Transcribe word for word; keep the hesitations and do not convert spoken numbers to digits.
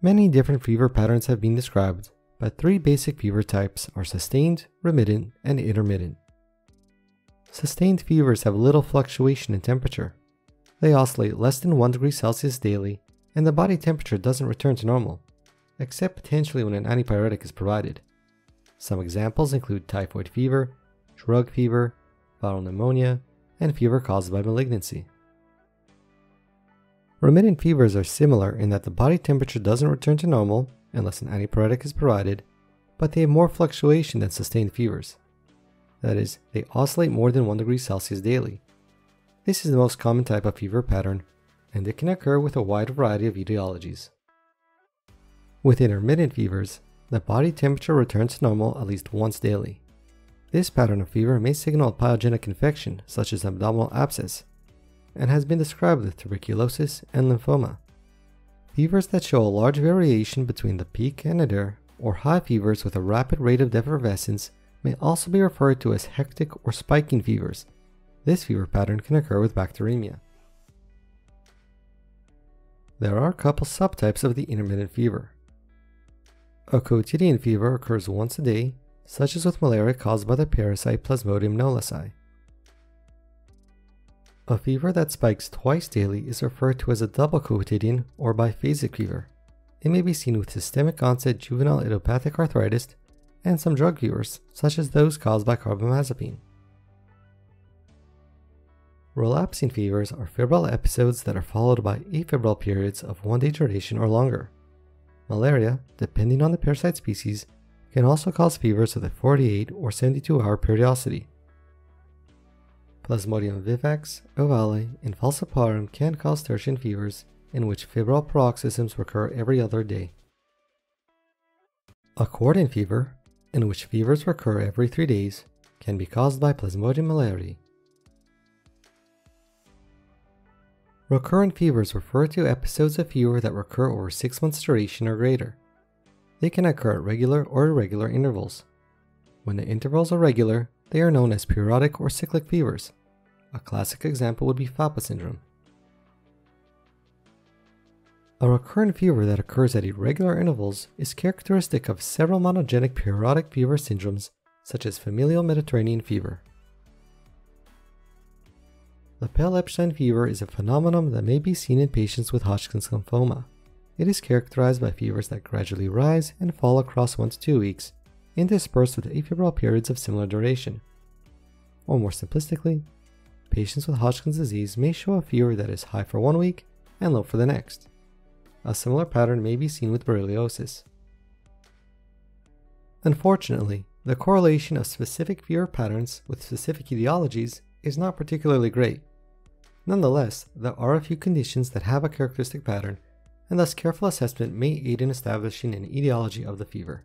Many different fever patterns have been described, but three basic fever types are sustained, remittent, and intermittent. Sustained fevers have little fluctuation in temperature. They oscillate less than one degree Celsius daily, and the body temperature doesn't return to normal, except potentially when an antipyretic is provided. Some examples include typhoid fever, drug fever, viral pneumonia, and fever caused by malignancy. Remittent fevers are similar in that the body temperature doesn't return to normal unless an antipyretic is provided, but they have more fluctuation than sustained fevers. That is, they oscillate more than one degree Celsius daily. This is the most common type of fever pattern, and it can occur with a wide variety of etiologies. With intermittent fevers, the body temperature returns to normal at least once daily. This pattern of fever may signal a pyogenic infection, such as abdominal abscess, and has been described with tuberculosis and lymphoma. Fevers that show a large variation between the peak and nadir, or high fevers with a rapid rate of effervescence, may also be referred to as hectic or spiking fevers. This fever pattern can occur with bacteremia. There are a couple subtypes of the intermittent fever. A quotidian fever occurs once a day, such as with malaria caused by the parasite Plasmodium knowlesi. A fever that spikes twice daily is referred to as a double quotidian or biphasic fever. It may be seen with systemic onset juvenile idiopathic arthritis and some drug fevers, such as those caused by carbamazepine. Relapsing fevers are febrile episodes that are followed by afebrile periods of one day duration or longer. Malaria, depending on the parasite species, can also cause fevers with a forty-eight or seventy-two hour periodicity. Plasmodium vivax, ovale, and falciparum can cause tertian fevers, in which febrile paroxysms recur every other day. Accordion fever, in which fevers recur every three days, can be caused by Plasmodium malariae. Recurrent fevers refer to episodes of fever that recur over six months duration or greater. They can occur at regular or irregular intervals. When the intervals are regular, they are known as periodic or cyclic fevers. A classic example would be FAPA syndrome. A recurrent fever that occurs at irregular intervals is characteristic of several monogenic periodic fever syndromes, such as familial Mediterranean fever. The Pel-Ebstein fever is a phenomenon that may be seen in patients with Hodgkin's lymphoma. It is characterized by fevers that gradually rise and fall across one to two weeks, interspersed with afebrile periods of similar duration. Or more simplistically, patients with Hodgkin's disease may show a fever that is high for one week and low for the next. A similar pattern may be seen with borreliosis. Unfortunately, the correlation of specific fever patterns with specific etiologies is not particularly great. Nonetheless, there are a few conditions that have a characteristic pattern, and thus careful assessment may aid in establishing an etiology of the fever.